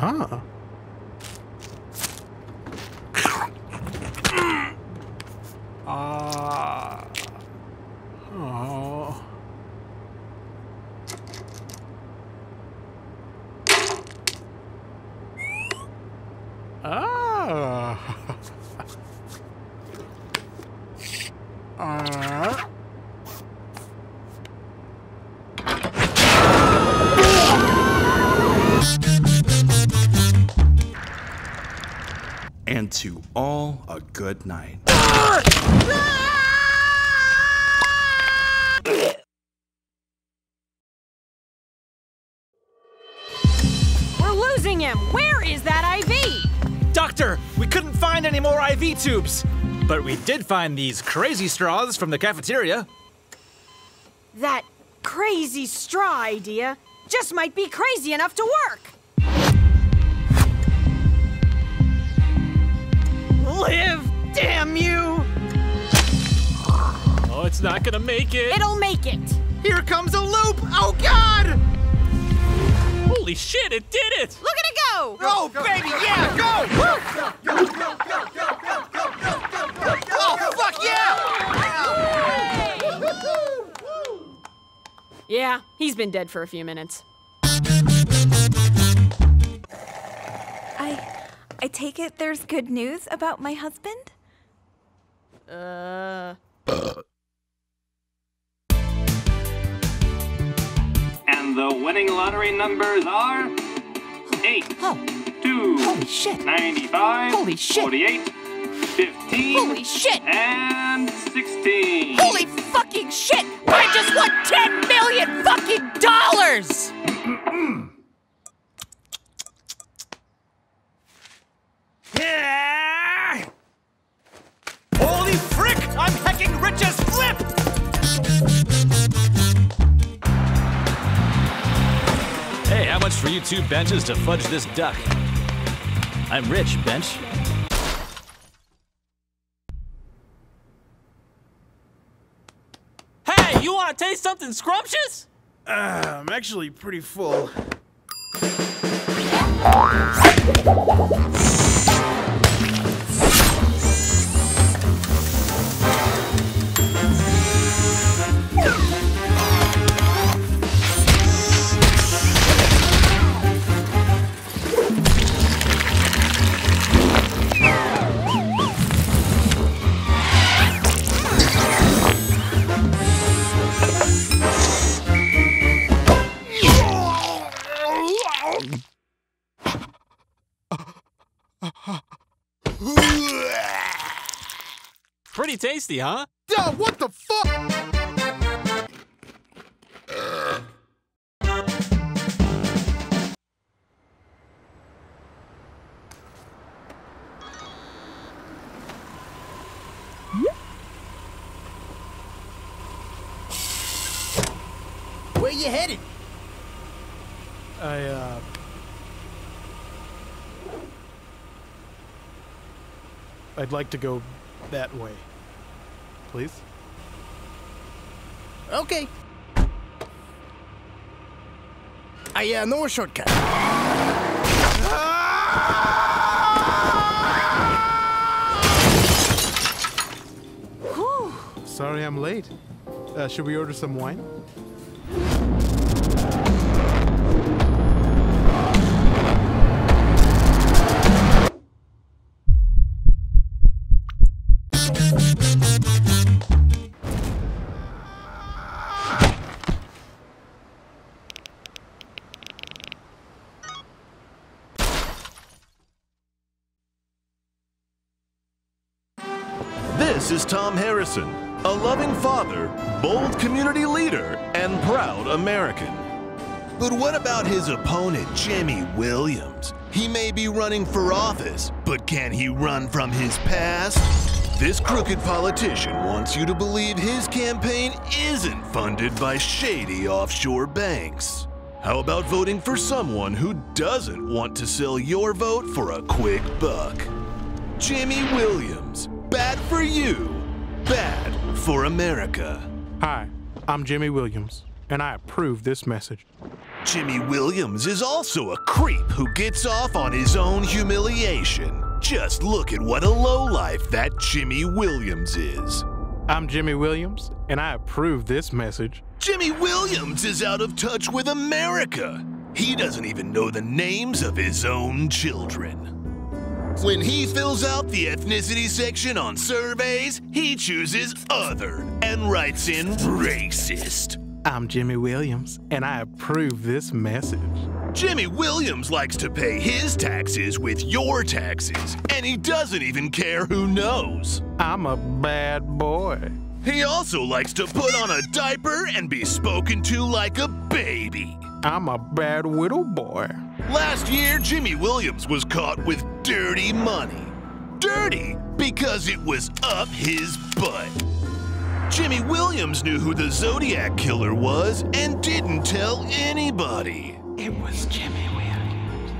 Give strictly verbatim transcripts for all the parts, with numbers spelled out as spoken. Ah. Ah. Uh, oh. Ah. Ah. Uh. And to all a good night. We're losing him. Where is that I V? Doctor, we couldn't find any more I V tubes, but we did find these crazy straws from the cafeteria. That crazy straw idea just might be crazy enough to work. Live, damn you! Oh, it's not gonna make it. It'll make it. Here comes a loop. Oh, God! Holy shit, it did it! Look at it go! Go, oh, go baby, go, yeah, go! Go, go, go, go, go, go, go, go, go, go, oh, fuck yeah! Yeah, he's been dead for a few minutes. I... I take it there's good news about my husband? Uh... And the winning lottery numbers are... eight, oh. two, holy shit. ninety-five, holy shit. forty-eight, fifteen, holy shit. And sixteen. Holy fucking shit! I just won ten million fucking dollars! Mm-mm-mm. Yeah! Holy frick! I'm hecking rich as flip! Hey, how much for you two benches to fudge this duck? I'm rich, bench. Hey, you want to taste something scrumptious? Uh, I'm actually pretty full. Pretty tasty, huh? Yeah, what the fuck? Uh. Where you headed? I, uh... I'd like to go that way. Please? Okay. I uh, know a shortcut. Whew. Sorry I'm late. Uh, should we order some wine? This is Tom Harrison, a loving father, bold community leader, and proud American. But what about his opponent, Jimmy Williams? He may be running for office, but can he run from his past? This crooked politician wants you to believe his campaign isn't funded by shady offshore banks. How about voting for someone who doesn't want to sell your vote for a quick buck? Jimmy Williams. Bad for you, bad for America. Hi, I'm Jimmy Williams, and I approve this message. Jimmy Williams is also a creep who gets off on his own humiliation. Just look at what a lowlife that Jimmy Williams is. I'm Jimmy Williams, and I approve this message. Jimmy Williams is out of touch with America. He doesn't even know the names of his own children. When he fills out the ethnicity section on surveys, he chooses other and writes in racist. I'm Jimmy Williams, and I approve this message. Jimmy Williams likes to pay his taxes with your taxes, and he doesn't even care who knows. I'm a bad boy. He also likes to put on a diaper and be spoken to like a baby. I'm a bad widow boy. Last year, Jimmy Williams was caught with dirty money. Dirty because it was up his butt. Jimmy Williams knew who the Zodiac Killer was and didn't tell anybody. It was Jimmy Williams.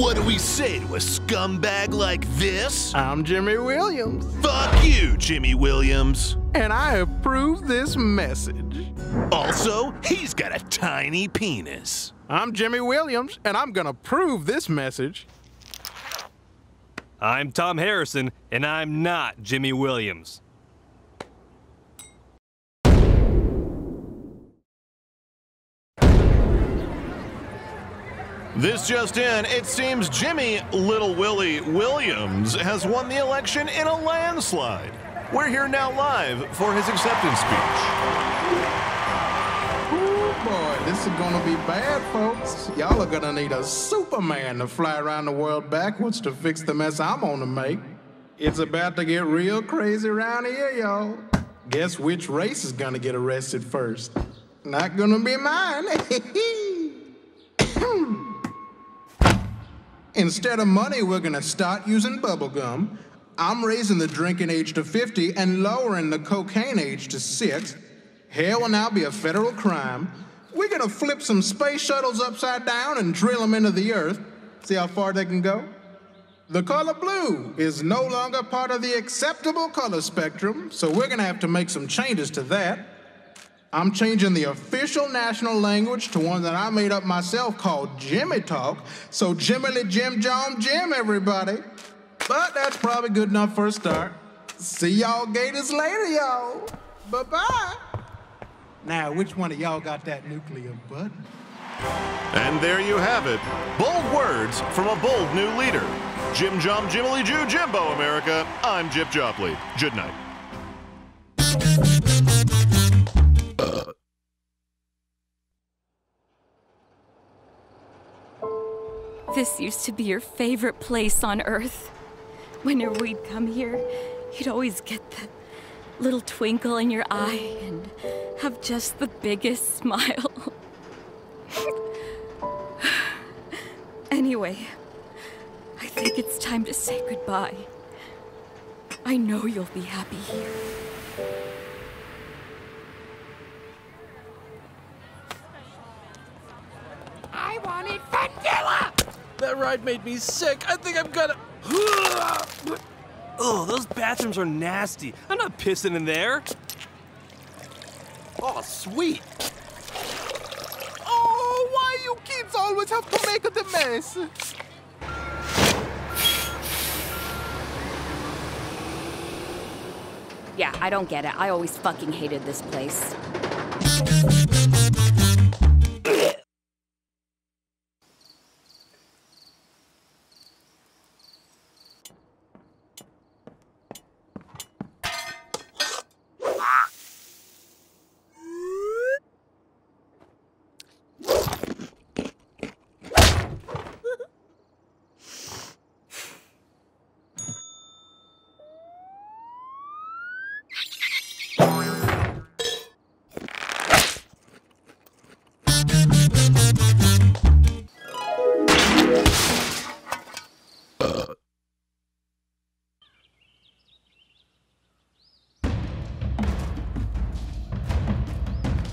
What do we say to a scumbag like this? I'm Jimmy Williams. Fuck you, Jimmy Williams. And I approve this message. Also, he's got a tiny penis. I'm Jimmy Williams, and I'm gonna prove this message. I'm Tom Harrison, and I'm not Jimmy Williams. This just in, it seems Jimmy Little Willie Williams has won the election in a landslide. We're here now live for his acceptance speech. Oh boy, this is gonna be bad, folks. Y'all are gonna need a Superman to fly around the world backwards to fix the mess I'm gonna make. It's about to get real crazy around here, y'all. Guess which race is gonna get arrested first? Not gonna be mine. Instead of money, we're gonna start using bubblegum. I'm raising the drinking age to fifty and lowering the cocaine age to six. Hair will now be a federal crime. We're gonna flip some space shuttles upside down and drill them into the earth. See how far they can go? The color blue is no longer part of the acceptable color spectrum, so we're gonna have to make some changes to that. I'm changing the official national language to one that I made up myself called Jimmy Talk. So Jimmily Jim Jom Jim, everybody. But that's probably good enough for a start. See y'all Gators later, y'all. Bye-bye. Now, which one of y'all got that nuclear button? And there you have it. Bold words from a bold new leader. Jim Jom Jimmily Jew Jimbo, America. I'm Jip Jopley. Good night. This used to be your favorite place on Earth. Whenever we'd come here, you'd always get the little twinkle in your eye and have just the biggest smile. Anyway, I think it's time to say goodbye. I know you'll be happy here. I wanted vanilla! That ride made me sick. I think I'm gonna... Oh, those bathrooms are nasty. I'm not pissing in there. Oh, sweet. Oh, why you kids always have to make the mess? Yeah, I don't get it. I always fucking hated this place.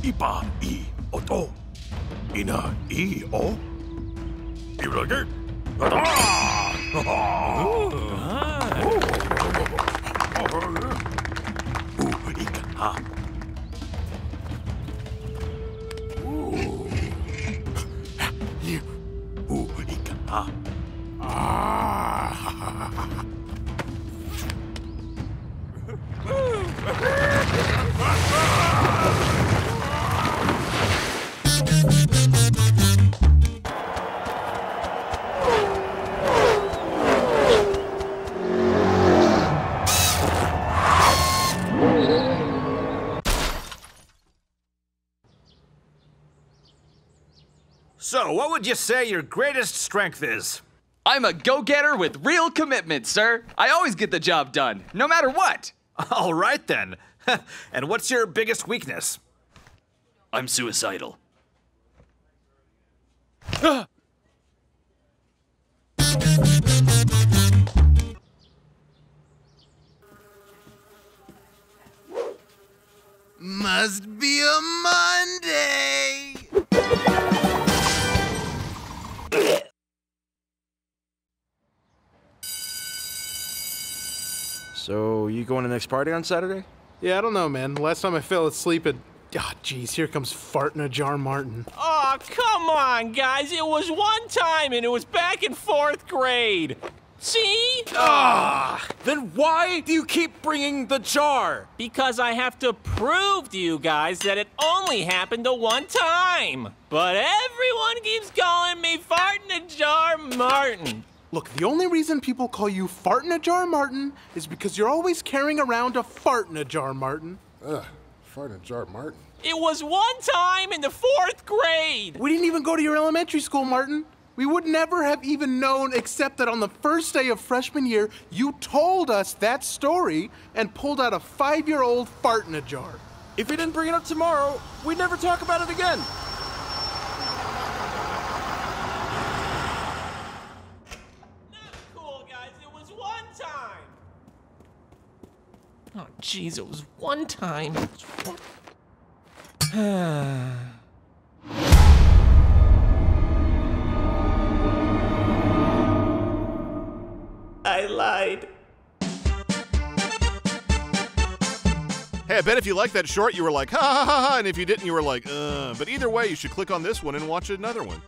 Ipa I oto. Ina I o. Iroger. Ah. Ah. So, what would you say your greatest strength is? I'm a go-getter with real commitment, sir. I always get the job done, no matter what. All right, then. And what's your biggest weakness? I'm suicidal. Must be a Monday! So, you going to the next party on Saturday? Yeah, I don't know, man. Last time I fell asleep at... Ah, oh, jeez, here comes farting a Jar Martin. Aw, oh, come on, guys. It was one time, and it was back in fourth grade. See? Ah! Oh. Then why do you keep bringing the jar? Because I have to prove to you guys that it only happened the one time. But everyone keeps calling me Fartin' a Jar Martin. Look, the only reason people call you Fartin' a Jar Martin is because you're always carrying around a fart in a jar, Martin. Ugh, Fartin' a Jar Martin. It was one time in the fourth grade! We didn't even go to your elementary school, Martin. We would never have even known except that on the first day of freshman year, you told us that story and pulled out a five-year-old fart in a jar. If you didn't bring it up tomorrow, we'd never talk about it again. Oh, jeez, it was one time. I lied. Hey, I bet if you liked that short, you were like, ha ha ha ha, and if you didn't, you were like, uh. But either way, you should click on this one and watch another one.